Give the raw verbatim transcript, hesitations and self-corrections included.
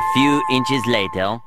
A few inches later.